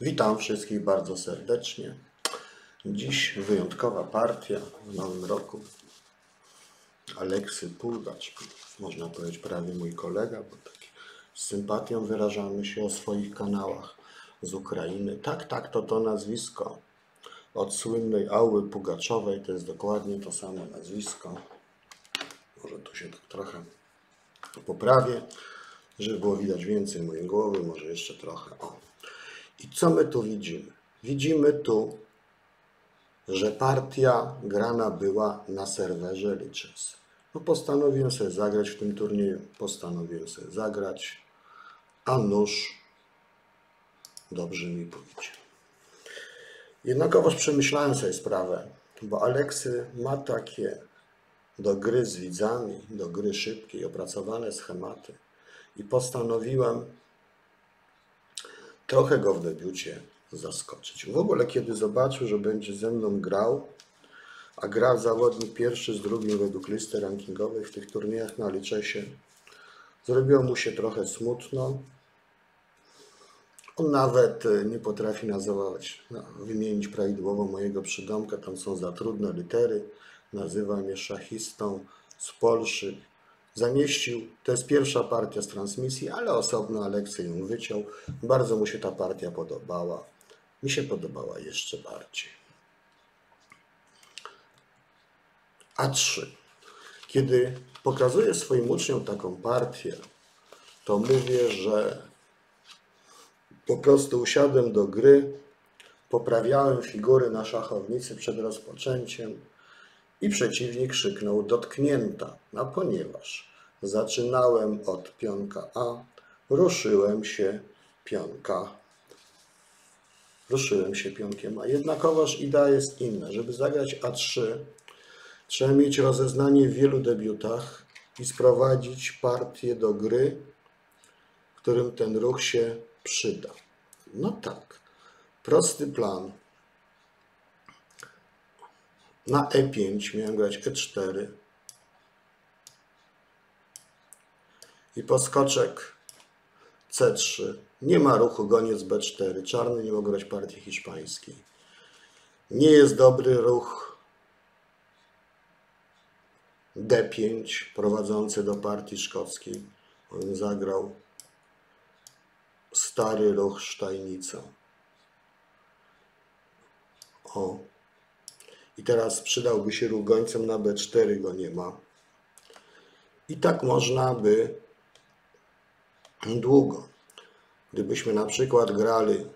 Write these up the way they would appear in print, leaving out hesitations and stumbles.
Witam wszystkich bardzo serdecznie. Dziś wyjątkowa partia w nowym roku. Aleksy Pugacz, można powiedzieć prawie mój kolega, bo taki z sympatią wyrażamy się o swoich kanałach z Ukrainy. Tak, to nazwisko od słynnej Ały Pugaczowej, to jest dokładnie to samo nazwisko. Może tu się tak trochę poprawię, żeby było widać więcej mojej głowy, może jeszcze trochę. O. I co my tu widzimy? Widzimy tu, że partia grana była na serwerze Lichess. No postanowiłem sobie zagrać w tym turnieju, a nóż dobrze mi pójdzie. Jednakowoż przemyślałem sobie sprawę, bo Aleksy ma takie do gry z widzami, do gry szybkiej, opracowane schematy i postanowiłem trochę go w debiucie zaskoczyć. W ogóle kiedy zobaczył, że będzie ze mną grał, a grał zawodnik pierwszy z drugim według listy rankingowych w tych turniejach na Lichessie, zrobiło mu się trochę smutno. On nawet nie potrafi nazywać, wymienić prawidłowo mojego przydomka, tam są za trudne litery. Nazywa mnie szachistą z Polszy. Zamieścił, to jest pierwsza partia z transmisji, ale osobno Aleksy ją wyciął. Bardzo mu się ta partia podobała. Mi się podobała jeszcze bardziej. A3. Kiedy pokazuję swoim uczniom taką partię, to mówię, że po prostu usiadłem do gry, poprawiałem figury na szachownicy przed rozpoczęciem i przeciwnik krzyknął dotknięta, a ponieważ zaczynałem od pionka A, ruszyłem się pionkiem A. Jednakowoż idea jest inna. Żeby zagrać A3, trzeba mieć rozeznanie w wielu debiutach i sprowadzić partię do gry, w którym ten ruch się przyda. No tak, prosty plan. Na E5 miałem grać E4 i poskoczek C3. Nie ma ruchu goniec B4. Czarny nie mógł grać partii hiszpańskiej. Nie jest dobry ruch D5 prowadzący do partii szkockiej. On zagrał stary ruch sztajnica. O. I teraz przydałby się ruch gońcem na B4, go nie ma. I tak można by długo. Gdybyśmy na przykład grali,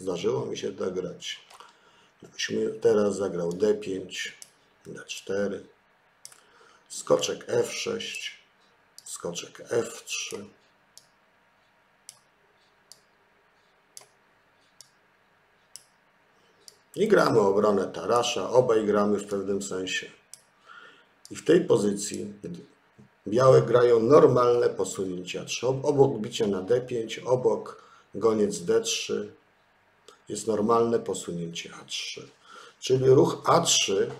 zdarzyło mi się tak grać. Gdybyśmy teraz zagrał D5, D4, skoczek F6, skoczek F3. I gramy obronę tarasza, obaj gramy w pewnym sensie. I w tej pozycji białe grają normalne posunięcia. Obok bicie na D5, obok goniec D3 jest normalne posunięcie A3. Czyli ruch A3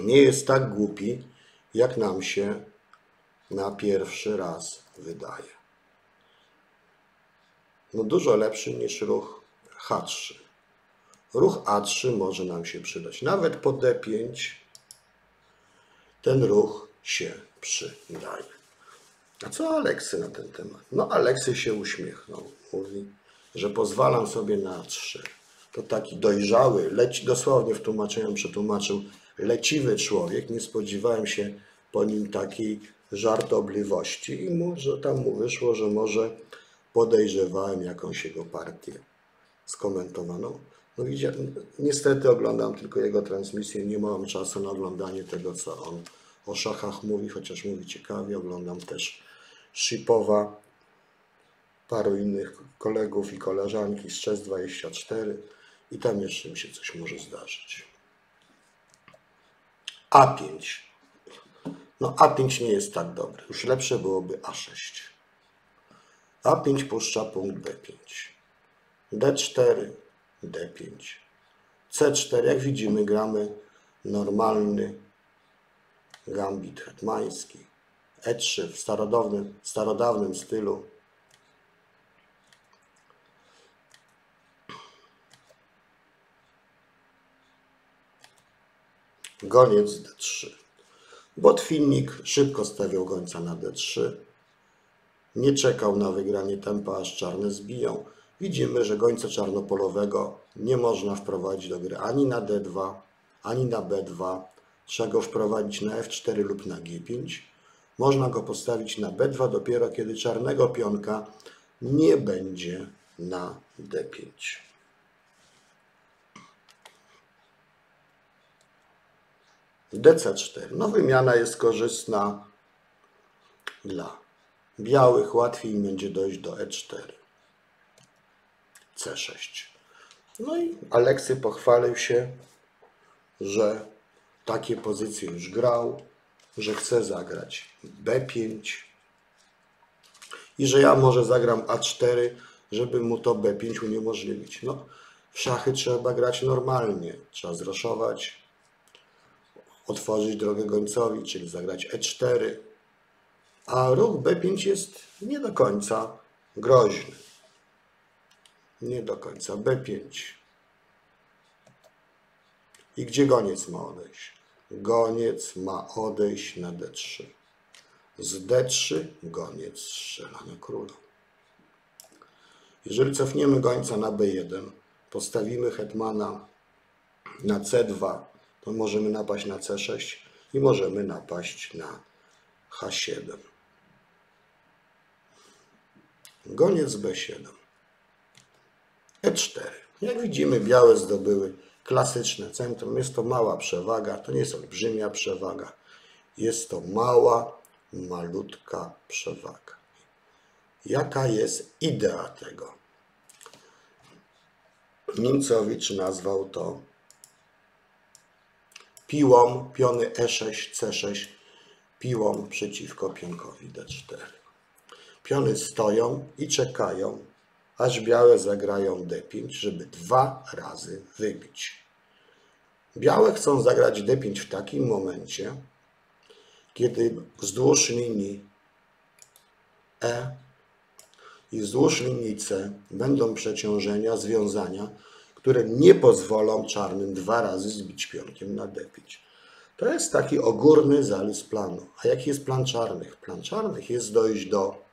nie jest tak głupi, jak nam się na pierwszy raz wydaje. No dużo lepszy niż ruch H3. Ruch A3 może nam się przydać. Nawet po D5 ten ruch się przydaje. A co Aleksy na ten temat? No Aleksy się uśmiechnął. Mówi, że pozwalam sobie na A3. To taki dojrzały, dosłownie w tłumaczeniu przetłumaczył, leciwy człowiek. Nie spodziewałem się po nim takiej żartobliwości. I może tam mu wyszło, że może podejrzewałem jakąś jego partię skomentowaną. No niestety oglądam tylko jego transmisję, nie mam czasu na oglądanie tego, co on o szachach mówi, chociaż mówi ciekawie. Oglądam też Szipowa, paru innych kolegów i koleżanki z CES24 i tam jeszcze mi się coś może zdarzyć. A5. No A5 nie jest tak dobry, już lepsze byłoby A6. A5 puszcza punkt B5. D4. D5, C4, jak widzimy gramy normalny gambit hetmański, E3 w starodawnym stylu, goniec D3. Botwinnik szybko stawiał gońca na D3. Nie czekał na wygranie tempa, aż czarne zbiją. Widzimy, że gońca czarnopolowego nie można wprowadzić do gry ani na D2, ani na B2. Trzeba go wprowadzić na F4 lub na G5. Można go postawić na B2 dopiero kiedy czarnego pionka nie będzie na D5. DC4. No wymiana jest korzystna dla białych. Łatwiej będzie dojść do E4. C6. No i Aleksy pochwalił się, że takie pozycje już grał, że chce zagrać B5 i że ja może zagram A4, żeby mu to B5 uniemożliwić. No, w szachy trzeba grać normalnie. Trzeba zraszować, otworzyć drogę gońcowi, czyli zagrać E4, a ruch B5 jest nie do końca groźny. Nie do końca. B5. I gdzie goniec ma odejść? Goniec ma odejść na D3. Z D3 goniec strzela na króla. Jeżeli cofniemy gońca na B1, postawimy hetmana na C2, to możemy napaść na C6 i możemy napaść na H7. Goniec B7. E4. Jak widzimy, białe zdobyły klasyczne centrum. Jest to mała przewaga, to nie jest olbrzymia przewaga. Jest to mała, malutka przewaga. Jaka jest idea tego? Nimzowicz nazwał to piłą piony E6, C6, piłą przeciwko pionkowi D4. Piony stoją i czekają, aż białe zagrają D5, żeby dwa razy wybić. Białe chcą zagrać D5 w takim momencie, kiedy wzdłuż linii E i wzdłuż linii C będą przeciążenia, związania, które nie pozwolą czarnym dwa razy zbić pionkiem na D5. To jest taki ogólny zarys planu. A jaki jest plan czarnych? Plan czarnych jest dojść do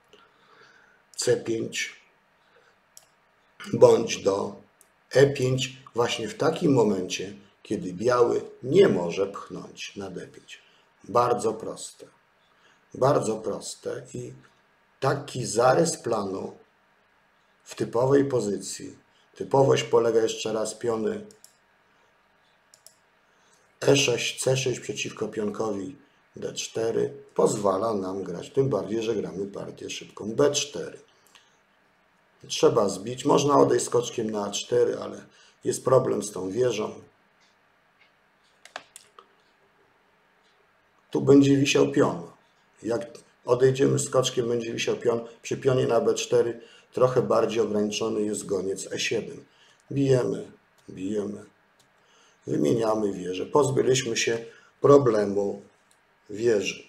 C5, bądź do E5 właśnie w takim momencie, kiedy biały nie może pchnąć na D5. Bardzo proste. Bardzo proste i taki zarys planu w typowej pozycji. Typowość polega jeszcze raz piony E6, C6 przeciwko pionkowi D4 pozwala nam grać, tym bardziej, że gramy partię szybką B4. Trzeba zbić, można odejść skoczkiem na A4, ale jest problem z tą wieżą. Tu będzie wisiał pion. Jak odejdziemy skoczkiem, będzie wisiał pion. Przy pionie na B4 trochę bardziej ograniczony jest goniec E7. Bijemy, bijemy. Wymieniamy wieżę. Pozbyliśmy się problemu wieży.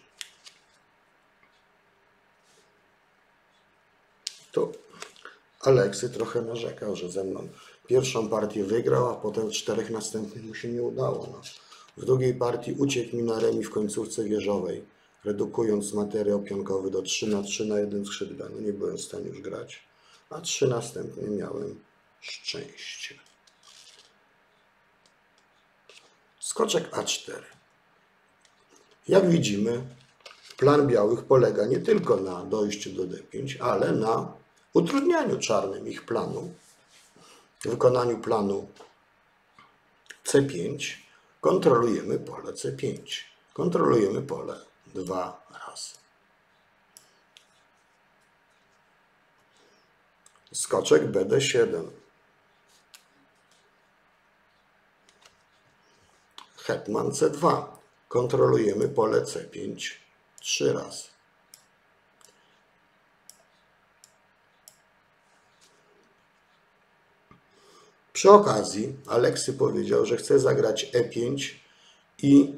Tu Aleksy trochę narzekał, że ze mną pierwszą partię wygrał, a potem czterech następnych mu się nie udało. No. W drugiej partii uciekł mi na remis w końcówce wieżowej, redukując materiał pionkowy do 3 na 3 na jednym skrzydle. No nie byłem w stanie już grać, a 3 następne miałem szczęście. Skoczek A4. Jak widzimy, plan białych polega nie tylko na dojściu do D5, ale na utrudnianiu czarnym ich planu, wykonaniu planu C5. Kontrolujemy pole C5. Kontrolujemy pole dwa razy. Skoczek BD7. Hetman C2. Kontrolujemy pole C5 trzy razy. Przy okazji Aleksy powiedział, że chce zagrać E5 i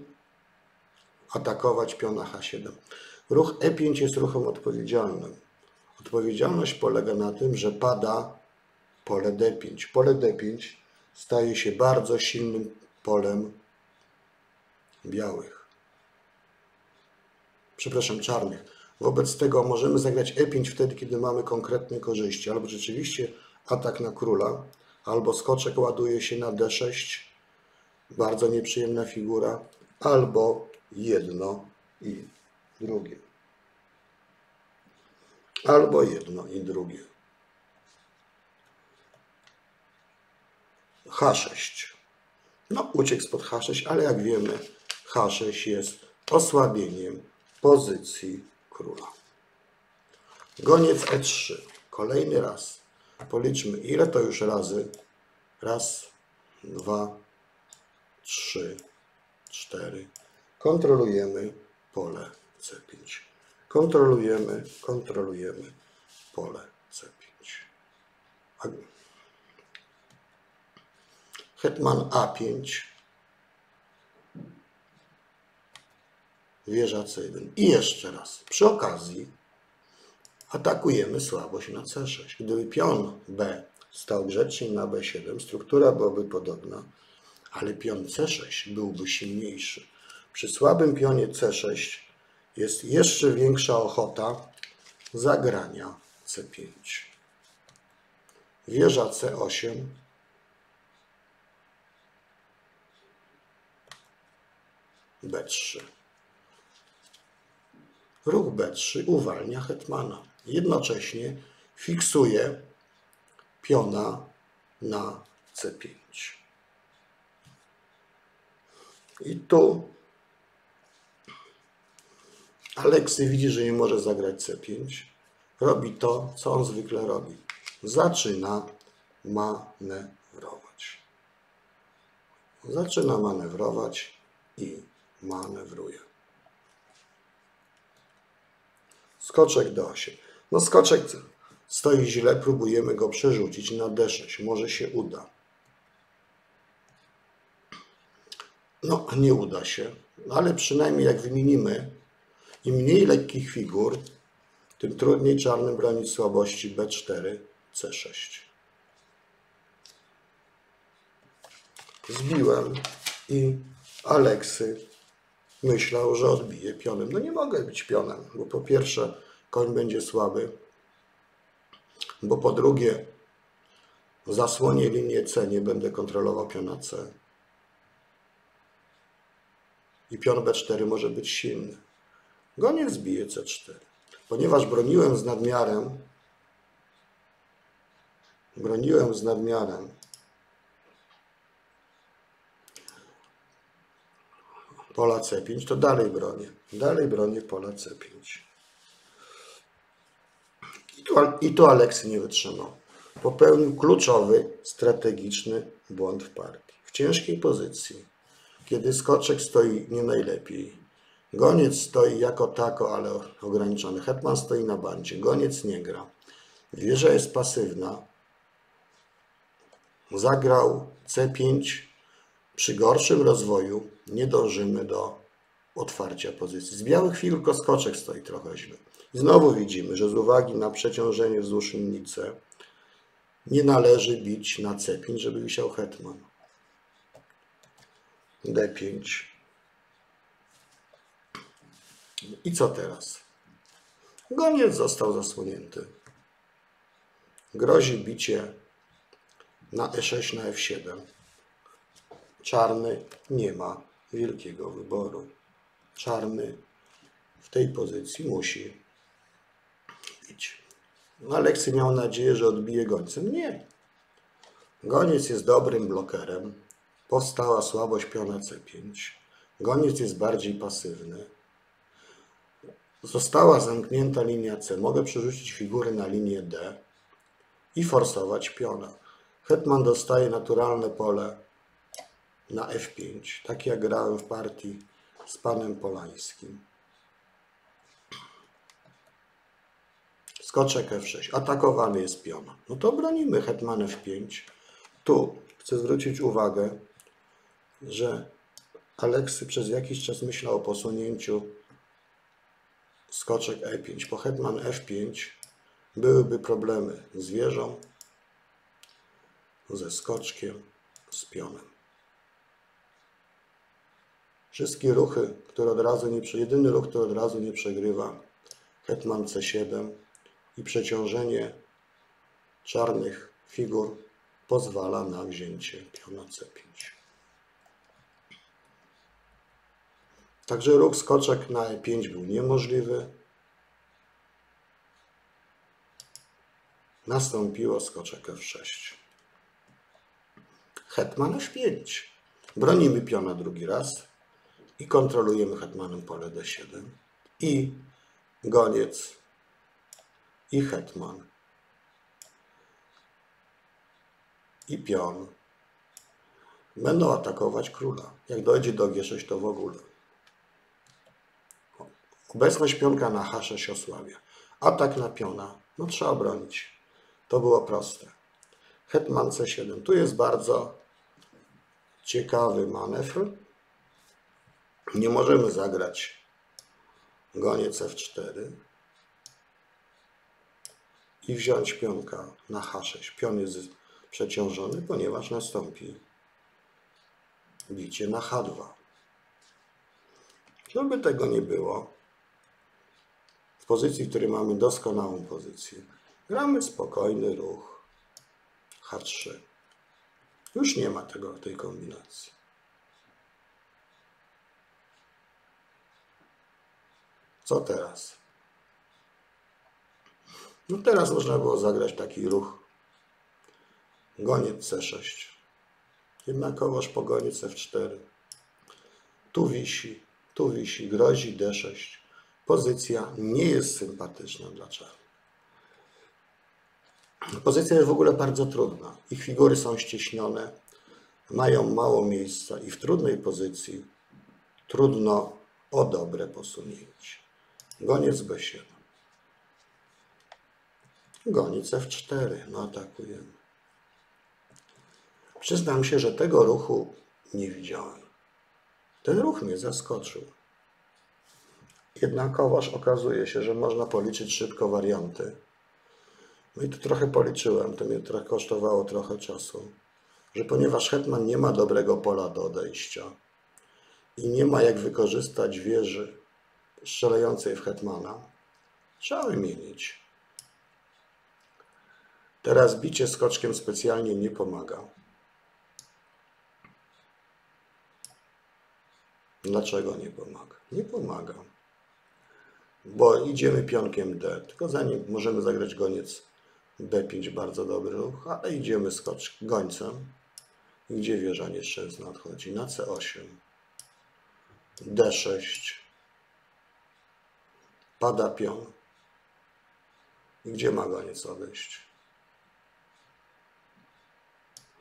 atakować piona H7. Ruch E5 jest ruchem odpowiedzialnym. Odpowiedzialność polega na tym, że pada pole D5. Pole D5 staje się bardzo silnym polem białych. Przepraszam, czarnych. Wobec tego możemy zagrać e5 wtedy, kiedy mamy konkretne korzyści. Albo rzeczywiście atak na króla, albo skoczek ładuje się na d6, bardzo nieprzyjemna figura, albo jedno i drugie. Albo jedno i drugie. H6. No, uciekł spod H6, ale jak wiemy, H6 jest osłabieniem pozycji króla. Goniec E3. Kolejny raz. Policzmy, ile to już razy. Raz, dwa, trzy, cztery. Kontrolujemy pole C5. Kontrolujemy pole C5. Hetman A5. Wieża C1. I jeszcze raz. Przy okazji atakujemy słabość na C6. Gdyby pion B stał grzecznie na B7, struktura byłaby podobna, ale pion C6 byłby silniejszy. Przy słabym pionie C6 jest jeszcze większa ochota zagrania C5. Wieża C8. B3. Ruch B3 uwalnia hetmana. Jednocześnie fiksuje piona na C5. I tu Aleksy widzi, że nie może zagrać C5. Robi to, co on zwykle robi. Zaczyna manewrować. Zaczyna manewrować i manewruje. Skoczek D8. No skoczek stoi źle, próbujemy go przerzucić na D6. Może się uda. No, nie uda się. Ale przynajmniej jak wymienimy, im mniej lekkich figur, tym trudniej czarnym bronić słabości B4, C6. Zbiłem i Aleksy myślał, że odbije pionem. No nie mogę być pionem, bo po pierwsze koń będzie słaby, bo po drugie zasłonię linię C, nie będę kontrolował piona C. I pion B4 może być silny. Goniec zbije C4. Ponieważ broniłem z nadmiarem, pola C5, to dalej bronię pola C5. I tu Aleksy nie wytrzymał. Popełnił kluczowy, strategiczny błąd w partii. W ciężkiej pozycji, kiedy skoczek stoi nie najlepiej, goniec stoi jako tako, ale ograniczony. Hetman stoi na bandzie. Goniec nie gra. Wieża jest pasywna. Zagrał C5. Przy gorszym rozwoju nie dążymy do otwarcia pozycji. Z białych figur skoczek stoi trochę źle. Znowu widzimy, że z uwagi na przeciążenie wzdłuż linicy nie należy bić na C5, żeby wisiał hetman. D5. I co teraz? Goniec został zasłonięty. Grozi bicie na E6, na F7. Czarny nie ma wielkiego wyboru. Czarny w tej pozycji musi bić. Aleksy miał nadzieję, że odbije gońcem. Nie. Goniec jest dobrym blokerem. Powstała słabość piona C5. Goniec jest bardziej pasywny. Została zamknięta linia C. Mogę przerzucić figury na linię D i forsować piona. Hetman dostaje naturalne pole na F5. Tak jak grałem w partii z panem Polańskim. Skoczek F6. Atakowany jest piona. No to bronimy hetman F5. Tu chcę zwrócić uwagę, że Aleksy przez jakiś czas myślał o posunięciu skoczek E5. Po hetman F5 byłyby problemy z wieżą, ze skoczkiem, z pionem. Wszystkie ruchy, które od razu nie... Jedyny ruch, który od razu nie przegrywa. Hetman C7 i przeciążenie czarnych figur pozwala na wzięcie piona C5. Także ruch skoczek na E5 był niemożliwy. Nastąpiło skoczek F6. Hetman F5. Bronimy piona drugi raz i kontrolujemy hetmanem pole D7 i goniec i hetman i pion będą atakować króla. Jak dojdzie do G6, to w ogóle. Obecność pionka na H6 osłabia. Atak na piona, no trzeba bronić. To było proste. Hetman C7. Tu jest bardzo ciekawy manewr. Nie możemy zagrać goniec F4 i wziąć pionka na H6. Pion jest przeciążony, ponieważ nastąpi bicie na H2. Żeby tego nie było, w pozycji, w której mamy doskonałą pozycję, gramy spokojny ruch H3. Już nie ma tej kombinacji. Co teraz? No teraz można było zagrać taki ruch goniec C6. Jednakowoż po goniec F4. Tu wisi, grozi D6. Pozycja nie jest sympatyczna dla czarnych. Pozycja jest w ogóle bardzo trudna. Ich figury są ściśnione, mają mało miejsca i w trudnej pozycji trudno o dobre posunięcie. Goniec B7. Goniec F4. No atakujemy. Przyznam się, że tego ruchu nie widziałem. Ten ruch mnie zaskoczył. Jednakowoż okazuje się, że można policzyć szybko warianty. No i tu trochę policzyłem, to mnie kosztowało trochę czasu, że ponieważ hetman nie ma dobrego pola do odejścia i nie ma jak wykorzystać wieży strzelającej w hetmana, trzeba wymienić. Teraz bicie skoczkiem specjalnie nie pomaga. Dlaczego nie pomaga? Nie pomaga, bo idziemy pionkiem D, tylko zanim możemy zagrać goniec B5, bardzo dobry ruch, ale idziemy gońcem, gdzie wieża nieszczęsna odchodzi, na C8, D6, pada pion, gdzie ma goniec odejść,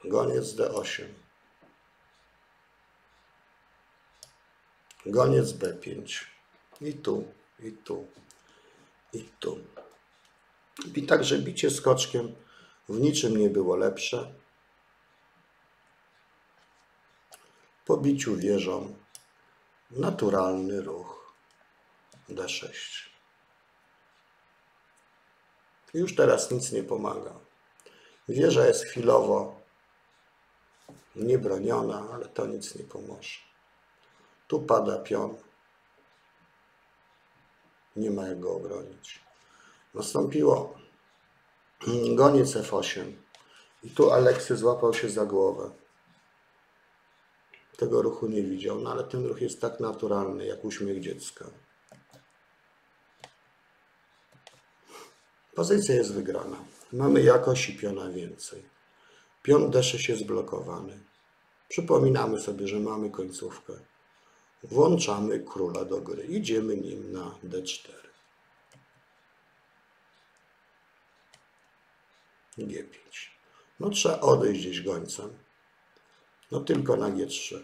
goniec D8, goniec B5 i tu, i tu, i tu. I także bicie skoczkiem w niczym nie było lepsze. Po biciu wieżą naturalny ruch D6. Już teraz nic nie pomaga. Wieża jest chwilowo niebroniona, ale to nic nie pomoże. Tu pada pion. Nie ma jak go obronić. Nastąpiło goniec F8 i tu Aleksy złapał się za głowę. Tego ruchu nie widział, no ale ten ruch jest tak naturalny jak uśmiech dziecka. Pozycja jest wygrana. Mamy jakość i piona więcej. Pion D6 jest blokowany. Przypominamy sobie, że mamy końcówkę. Włączamy króla do gry. Idziemy nim na D4. G5. No trzeba odejść gdzieś gońcem. No tylko na G3.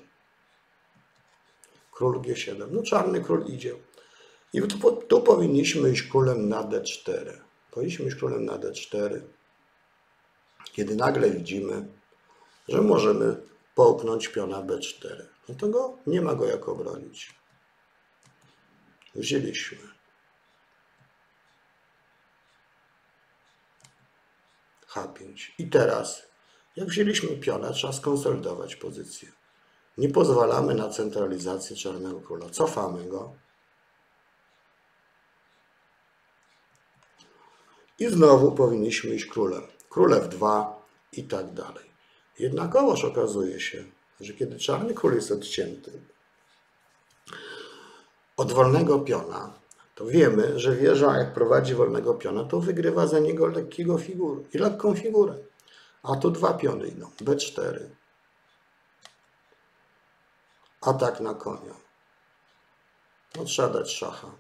Król G7. No czarny król idzie. I tu powinniśmy iść królem na D4. Powinniśmy iść królem na D4. Kiedy nagle widzimy, że możemy połknąć piona B4. No to go, nie ma go jak obronić. Wzięliśmy. H5. I teraz, jak wzięliśmy piona, trzeba skonsolidować pozycję. Nie pozwalamy na centralizację Czarnego Króla. Cofamy go. I znowu powinniśmy iść królem. Król F2 i tak dalej. Jednakowoż okazuje się, że kiedy Czarny Król jest odcięty od wolnego piona, to wiemy, że wieża, jak prowadzi wolnego piona, to wygrywa za niego lekką figurę. A tu dwa piony idą. B4. Atak na konia. No, trzeba dać szacha.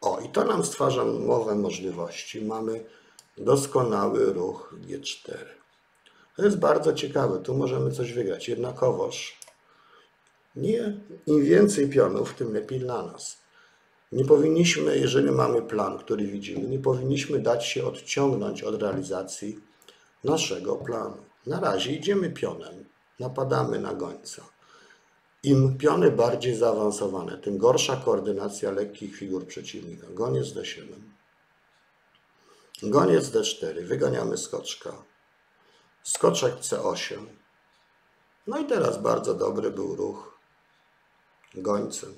O, i to nam stwarza nowe możliwości. Mamy doskonały ruch G4. To jest bardzo ciekawe. Tu możemy coś wygrać. Jednakowoż nie, im więcej pionów, tym lepiej dla nas. Nie powinniśmy, jeżeli mamy plan, który widzimy, nie powinniśmy dać się odciągnąć od realizacji naszego planu. Na razie idziemy pionem, napadamy na gońca. Im piony bardziej zaawansowane, tym gorsza koordynacja lekkich figur przeciwnika. Goniec D7. Goniec D4. Wyganiamy skoczka. Skoczek C8. No i teraz bardzo dobry był ruch gońcem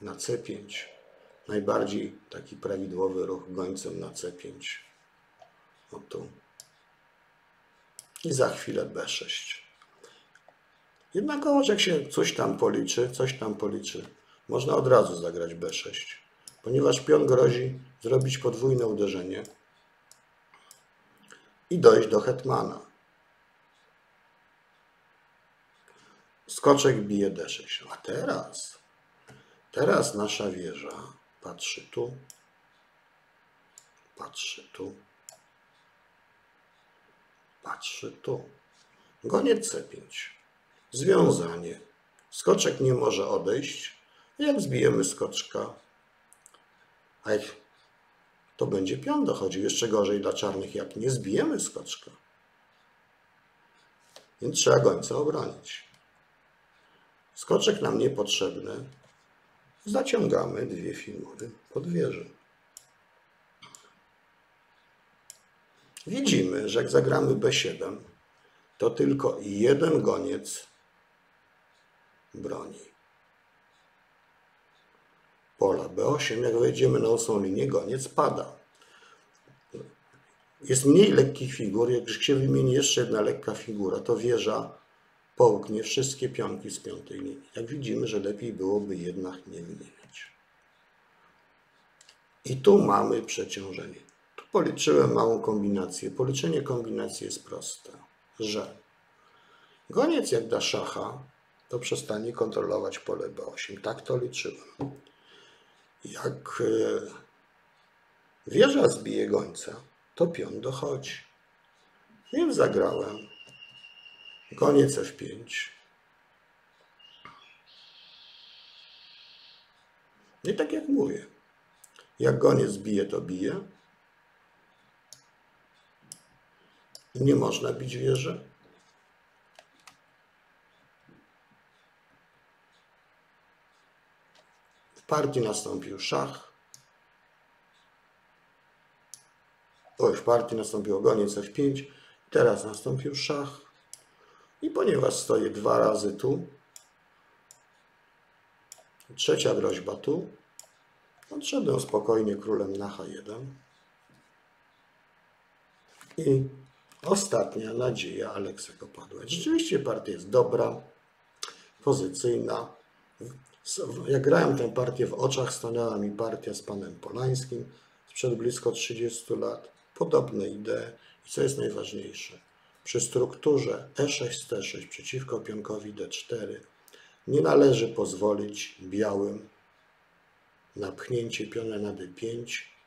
na C5. Najbardziej taki prawidłowy ruch gońcem na C5. O tu. I za chwilę B6. Jednakowoż jak się coś tam policzy, można od razu zagrać B6. Ponieważ pion grozi zrobić podwójne uderzenie i dojść do hetmana. Skoczek bije D6. A teraz nasza wieża patrzy tu. Goniec C5. Związanie. Skoczek nie może odejść. Jak zbijemy skoczka, to będzie pion dochodził. Jeszcze gorzej dla czarnych, jak nie zbijemy skoczka. Więc trzeba gońca obronić. Skoczek nam niepotrzebny. Zaciągamy dwie figury pod wieżę. Widzimy, że jak zagramy B7, to tylko jeden goniec broni. Pola B8, jak wejdziemy na osą linię, goniec pada. Jest mniej lekkich figur, jak się wymieni jeszcze jedna lekka figura, to wieża połknie wszystkie pionki z piątej linii. Jak widzimy, że lepiej byłoby jednak nie wymieniać. I tu mamy przeciążenie. Tu policzyłem małą kombinację. Policzenie kombinacji jest proste, że goniec jak da szacha, to przestanie kontrolować pole B8. Tak to liczyłem. Jak wieża zbije gońca, to pion dochodzi. Więc zagrałem goniec F5. I tak jak mówię, jak goniec bije, to bije. Nie można bić wieży. W partii nastąpił szach. Oj, w partii nastąpił goniec F5. Teraz nastąpił szach. I ponieważ stoję dwa razy tu, trzecia groźba tu, odszedłem spokojnie królem na H1. I ostatnia nadzieja Aleksego padła. Rzeczywiście partia jest dobra, pozycyjna. Jak grałem tę partię, w oczach stanęła mi partia z panem Polańskim sprzed blisko 30 lat. Podobne idee. I co jest najważniejsze? Przy strukturze E6-C6 przeciwko pionkowi D4 nie należy pozwolić białym na pchnięcie piona na D5,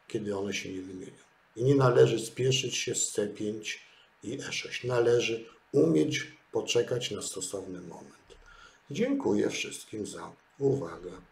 kiedy one się nie wymienią. I nie należy spieszyć się z C5 i E6. Należy umieć poczekać na stosowny moment. Dziękuję wszystkim za uwagę.